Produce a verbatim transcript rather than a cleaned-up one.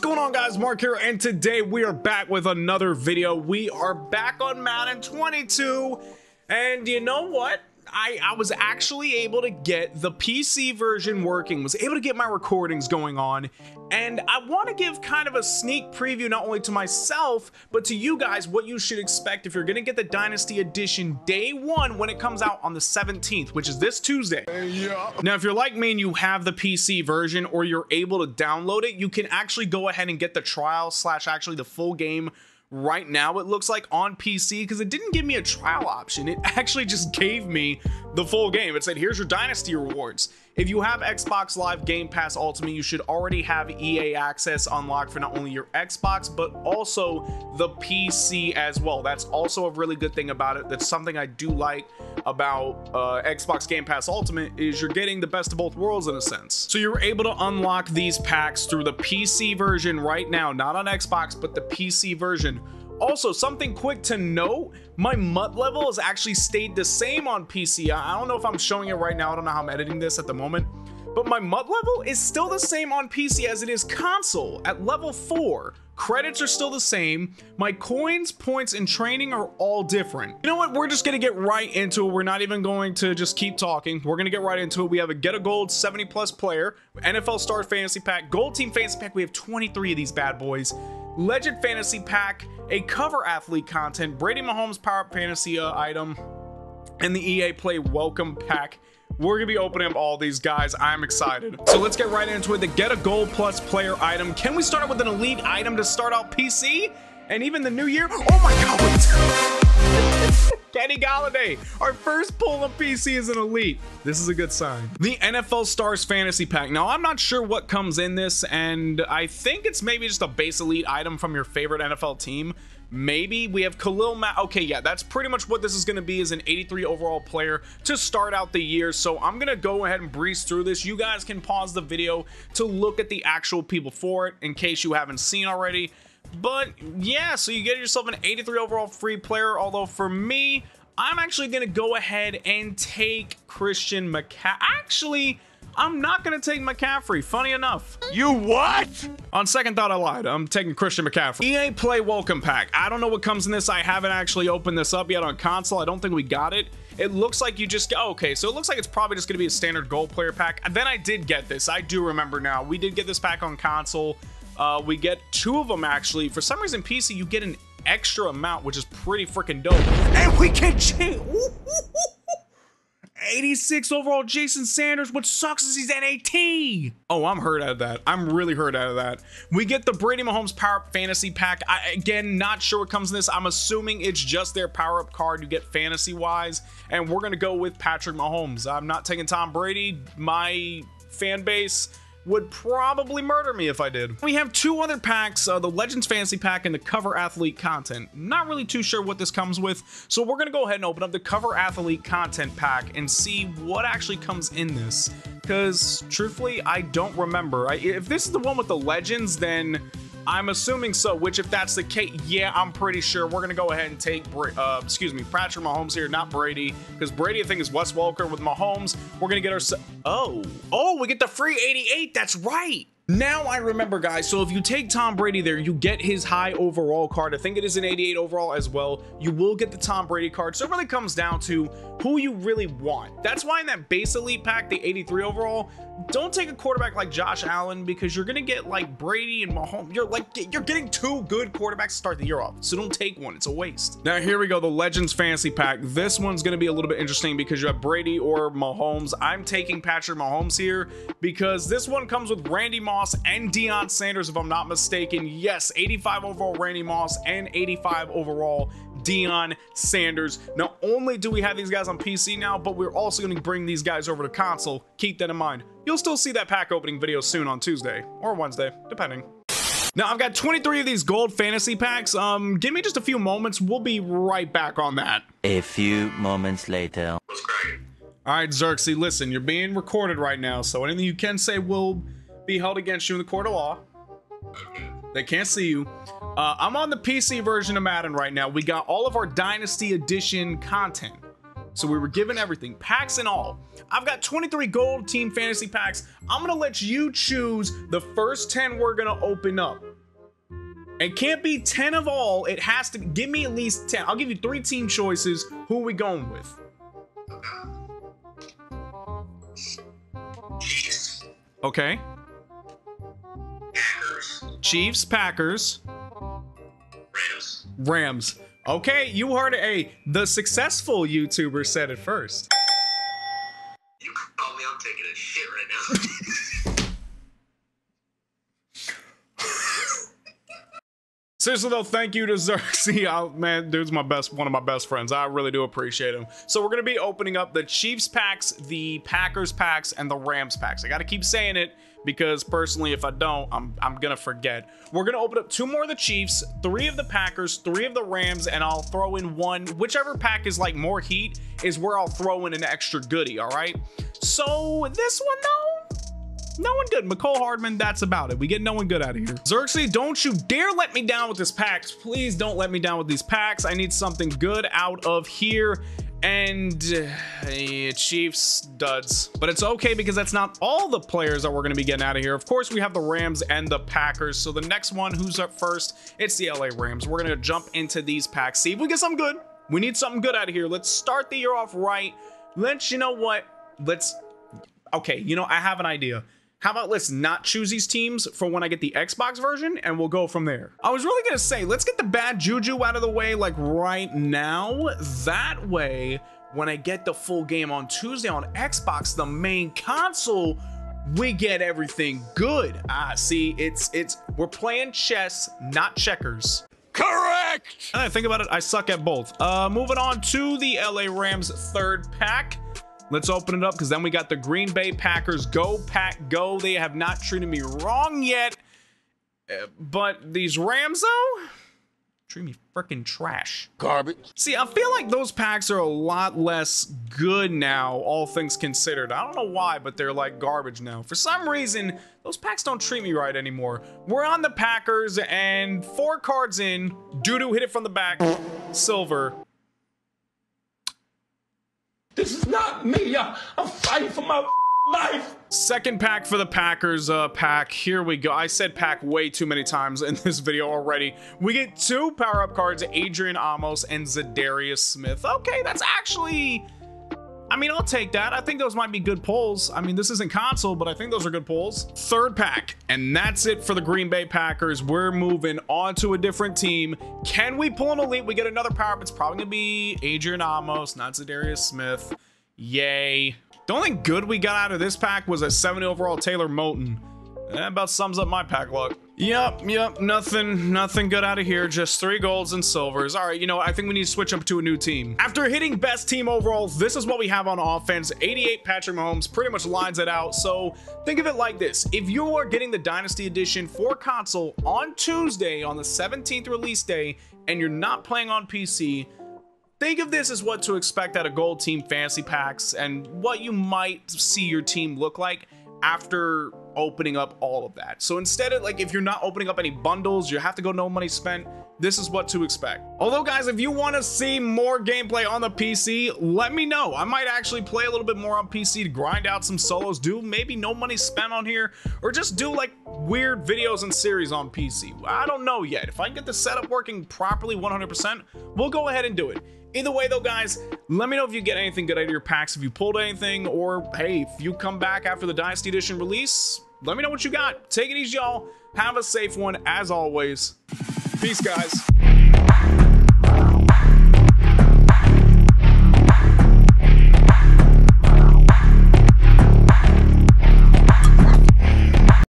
What's going on, guys? Mark here, and today we are back with another video. We are back on Mountain twenty-two, and you know what? I, I was actually able to get the P C version working, was able to get my recordings going on, and I want to give kind of a sneak preview not only to myself, but to you guys what you should expect if you're going to get the Dynasty Edition day one when it comes out on the seventeenth, which is this Tuesday. Yeah. Now, if you're like me and you have the P C version or you're able to download it, you can actually go ahead and get the trial slash actually the full game right now, it looks like, on P C, because it didn't give me a trial option. It actually just gave me the full game. It said, here's your Dynasty rewards. If you have Xbox Live Game Pass Ultimate, you should already have E A access unlocked for not only your Xbox, but also the P C as well. That's also a really good thing about it. That's something I do like about uh, Xbox Game Pass Ultimate, is you're getting the best of both worlds in a sense. So you're able to unlock these packs through the P C version right now, not on Xbox, but the P C version. Also, something quick to note, my M U T level has actually stayed the same on P C. I don't know if I'm showing it right now. I don't know how I'm editing this at the moment, but my M U T level is still the same on P C as it is console at level four. Credits are still the same. My coins, points, and training are all different. You know what? We're just going to get right into it. We're not even going to just keep talking. We're going to get right into it. We have a Get a Gold seventy plus player, N F L Star Fantasy Pack, Gold Team Fantasy Pack. We have twenty-three of these bad boys. Legend Fantasy Pack, a Cover Athlete Content, Brady Mahomes Power Up Fantasy uh, item, and the E A Play Welcome Pack. We're going to be opening up all these guys. I'm excited. So let's get right into it. The Get a Gold Plus player item. Can we start with an elite item to start out P C? And even the new year? Oh my God. Kenny Golladay. Our first pull on P C is an elite. This is a good sign. The N F L Stars Fantasy Pack. Now, I'm not sure what comes in this, and I think it's maybe just a base elite item from your favorite N F L team. Maybe we have Khalil Mack. Okay, yeah, that's pretty much what this is going to be, is an eighty-three overall player to start out the year. So I'm going to go ahead and breeze through this. You guys can pause the video to look at the actual people for it in case you haven't seen already. But yeah, so you get yourself an eighty-three overall free player, although for me, I'm actually going to go ahead and take Christian McCaffrey. Actually, I'm not going to take McCaffrey, funny enough. You what? On second thought, I lied. I'm taking Christian McCaffrey. E A Play Welcome Pack. I don't know what comes in this. I haven't actually opened this up yet on console. I don't think we got it. It looks like you just... Oh, okay, so it looks like it's probably just going to be a standard gold player pack. And then I did get this. I do remember now. We did get this pack on console. Uh, we get two of them, actually. For some reason, P C, you get an extra amount, which is pretty freaking dope. And we can change... eighty-six overall Jason Sanders. What sucks is he's at eighteen. Oh, I'm hurt out of that. I'm really hurt out of that. We get the Brady Mahomes Power-Up Fantasy Pack. I, again, not sure what comes in this. I'm assuming it's just their power-up card you get fantasy-wise, and we're going to go with Patrick Mahomes. I'm not taking Tom Brady. My fan base would probably murder me if I did. We have two other packs, uh, the Legends Fantasy Pack and the Cover Athlete Content. Not really too sure what this comes with, so we're gonna go ahead and open up the Cover Athlete Content Pack and see what actually comes in this, because truthfully, I don't remember. I, if this is the one with the Legends, then I'm assuming so, which if that's the case, yeah, I'm pretty sure we're gonna go ahead and take, uh, excuse me, Patrick Mahomes here, not Brady, because Brady, I think, is Wes Welker with Mahomes. We're gonna get our, oh, oh, we get the free eighty-eight, that's right. Now I remember, guys, so if you take Tom Brady there, you get his high overall card. I think it is an eighty-eight overall as well. You will get the Tom Brady card, so it really comes down to who you really want. That's why in that base elite pack, the eighty-three overall, don't take a quarterback like Josh Allen, because you're gonna get like Brady and Mahomes. You're like, you're getting two good quarterbacks to start the year off, so don't take one, it's a waste. Now here we go, the Legends Fantasy Pack. This one's gonna be a little bit interesting because you have Brady or Mahomes. I'm taking Patrick Mahomes here because this one comes with Randy Moss and Deion Sanders, if I'm not mistaken. Yes, eighty-five overall Randy Moss and eighty-five overall Deion Sanders. Not only do we have these guys on P C now, but we're also going to bring these guys over to console. Keep that in mind. You'll still see that pack opening video soon on Tuesday or Wednesday, depending. Now, I've got twenty-three of these gold fantasy packs. Um, give me just a few moments. We'll be right back on that. A few moments later. All right, Xerxes, listen, you're being recorded right now, so anything you can say will be held against you in the court of law. Okay. They can't see you. Uh, I'm on the P C version of Madden right now. We got all of our Dynasty Edition content. So we were given everything, packs and all. I've got twenty-three gold team fantasy packs. I'm going to let you choose the first ten we're going to open up. It can't be ten of all. It has to give me at least ten. I'll give you three team choices. Who are we going with? Okay. Packers. Chiefs, Packers. Rams. Rams. Okay, you heard it. Hey, the successful YouTuber said it first. You can call me. I'm taking a shit right now. Seriously though, thank you to Xerxes. I, man, dude's my best, one of my best friends. I really do appreciate him. So we're gonna be opening up the Chiefs packs, the Packers packs, and the Rams packs. I gotta keep saying it because personally, if I don't, I'm I'm gonna forget. We're gonna open up two more of the Chiefs, three of the Packers, three of the Rams, and I'll throw in one. Whichever pack is like more heat is where I'll throw in an extra goodie. All right. So this one though. No one good. McColl Hardman, that's about it. We get no one good out of here. Xerxes, don't you dare let me down with this packs. Please don't let me down with these packs. I need something good out of here. And uh, yeah, Chiefs duds. But it's okay because that's not all the players that we're going to be getting out of here. Of course, we have the Rams and the Packers. So the next one, who's up first? It's the L A Rams. We're going to jump into these packs. See if we get something good. We need something good out of here. Let's start the year off right. Let's, you know what? Let's, okay, you know, I have an idea. How about let's not choose these teams for when I get the Xbox version and we'll go from there. I was really gonna say, let's get the bad juju out of the way like right now. That way, when I get the full game on Tuesday on Xbox, the main console, we get everything good. Ah, see, it's, it's, we're playing chess, not checkers. Correct! And I think about it, I suck at both. Uh, moving on to the L A Rams third pack. Let's open it up because then we got the Green Bay Packers. Go Pack, go. They have not treated me wrong yet. Uh, but these Rams, though, treat me freaking trash. Garbage. See, I feel like those packs are a lot less good now, all things considered. I don't know why, but they're like garbage now. For some reason, those packs don't treat me right anymore. We're on the Packers and four cards in. Doo-doo hit it from the back. Silver. This is not me. I, I'm fighting for my life. Second pack for the Packers uh, pack. Here we go. I said pack way too many times in this video already. We get two power-up cards, Adrian Amos and Z'Darius Smith. Okay, that's actually... I mean, I'll take that. I think those might be good pulls. I mean, this isn't console, but I think those are good pulls. Third pack, and that's it for the Green Bay Packers. We're moving on to a different team. Can we pull an elite? We get another power-up. It's probably gonna be Adrian Amos, not Z'Darius Smith. Yay. The only good we got out of this pack was a seventy overall Taylor Moten. That about sums up my pack luck. Yep, yep, nothing, nothing good out of here. Just three golds and silvers. All right, you know, I think we need to switch up to a new team. After hitting best team overall, this is what we have on offense. eighty-eight Patrick Mahomes pretty much lines it out. So think of it like this. If you are getting the Dynasty Edition for console on Tuesday on the seventeenth release day and you're not playing on P C, think of this as what to expect out of gold team fantasy packs and what you might see your team look like after opening up all of that. So instead of like, if you're not opening up any bundles, you have to go no money spent. This is what to expect. Although guys, if you want to see more gameplay on the P C, let me know. I might actually play a little bit more on P C to grind out some solos, do maybe no money spent on here, or just do like weird videos and series on P C. I don't know yet. If I can get the setup working properly one hundred percent, we'll go ahead and do it. Either way though, guys, let me know if you get anything good out of your packs, if you pulled anything, or hey, if you come back after the Dynasty Edition release, let me know what you got. Take it easy, y'all. Have a safe one, as always. Peace, guys.